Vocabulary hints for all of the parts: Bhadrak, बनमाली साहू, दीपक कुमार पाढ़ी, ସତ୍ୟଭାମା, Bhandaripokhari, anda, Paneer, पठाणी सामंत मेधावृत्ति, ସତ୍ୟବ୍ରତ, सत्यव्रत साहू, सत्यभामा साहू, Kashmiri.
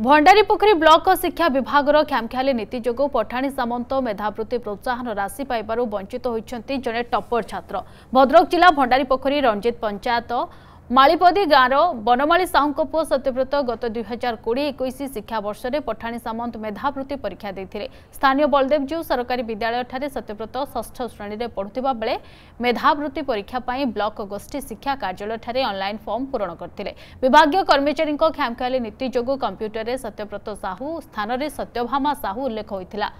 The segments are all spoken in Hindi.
भंडारीपोखरी ब्लॉक शिक्षा विभाग खामखियाली नीति जोगो पठाणी सामंत मेधावृत्ति प्रोत्साहन राशि पाइबारु वंचित होइछंती जने टॉपर छात्र। भद्रक जिला भंडारीपोखरी रंजित पंचायत मालीपदी गाँव बनमाली साहू पुओ सत्यव्रत गत 2020-21 शिक्षावर्ष में पठाणी सामंत मेधावृत्ति परीक्षा देते। स्थानीय बलदेवजीव सरकारी विद्यालय सत्यव्रत षष्ठ श्रेणी में पढ़ुता बेले मेधावृत्ति परीक्षा पर ब्लॉक गोष्ठी शिक्षा कार्यालय ऑनलाइन फॉर्म पूरण करते। विभागीय कर्मचारी खामखियाली नीति जोगु कंप्यूटर में सत्यव्रत साहू स्थान में सत्यभामा साहू उल्लेख होता।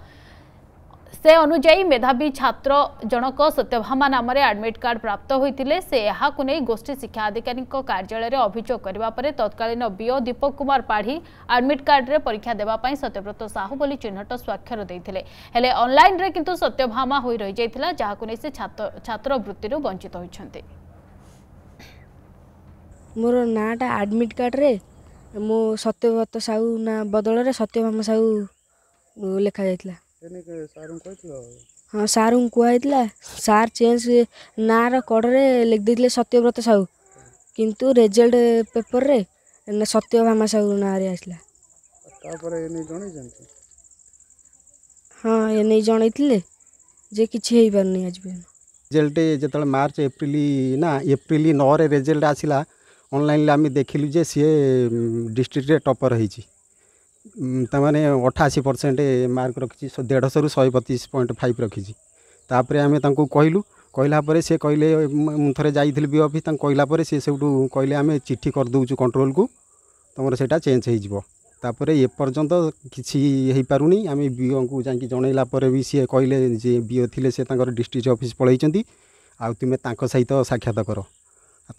से अनुजाई मेधावी छात्र जनक सत्यभामा नाम एडमिट कार्ड प्राप्त होते। से यहा गोष्ठी शिक्षा अधिकारी कार्यालय अभियोग करने तत्कालीन BO दीपक कुमार पाढ़ी admit card रे परीक्षा देवाई सत्यव्रत साहू बोली चिन्हट स्वाक्षर देते। हेले ऑनलाइन रे किंतु सत्यभामा हो रही जाता जहां से छात्रवृत्ति वंचित होती। मोर नाटा एडमिट कार्ड रे मो सत्यव्रत साहू ना बदल सत्यभामा साहू लिखा जाता। हाँ सार कहला सार चेंज ना रड़े लिखदे सत्यव्रत साहू किंतु रिजल्ट पेपर रे सत्यभामा साहू ना आसला। हाँ ये नहीं जनते जे कि आज भी रिजल्ट जो मार्च एप्रिल ना एप्रिल 9 रिजल्ट आसला ऑनलाइन आम देखिलु जे सी डिस्ट्रिक्ट टॉपर हो 88% मार्क रखी 150 पॉइंट 5 रखी। तापर आम कहलु कहला से कहले थे जाइली भी अफिस् कहला से सब कहले आम चिट्ठी करदे कंट्रोल को तुम से चेंज होपर एपर्तंत कि पारूनी। आम बीओ को जाकि जनला भी सी कहले बीओ थे सी डिस्ट्रिक्ट ऑफिस पलैं आमें सहित साक्षात कर।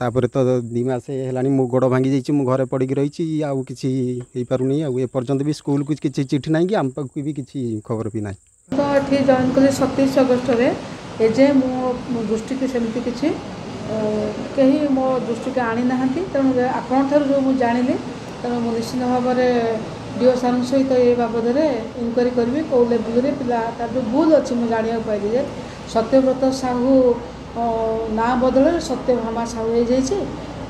तापर तो 2 मास है मो गोड़ भांगी जा घरे पड़ी रही आउ कि पारूनी आपर्तंत भी स्कूल को किसी चिट्ठी ना कि आम पाक भी किसी खबर भी ना। तो ये जॉइन कले 27 अगस्त एजे मो दृष्टि की सेमती किसी कहीं मो दृष्टि की आनी ना तेणु आपण ठार जो मुझे जाणी तेणु मुझे निश्चित भाव में डीओ सार सहित ये बाबद इनक्वारी करी कौ लेवल पिला जो भूल अच्छी मुझे जाना पाइली जे सत्यव्रत साहू ना बदल सत्यभामा साहू हो जाए।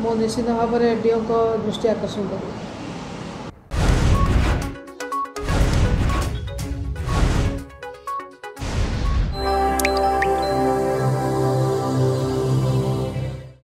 मो निश्चित भाव में डीओ दृष्टि आकर्षण करें।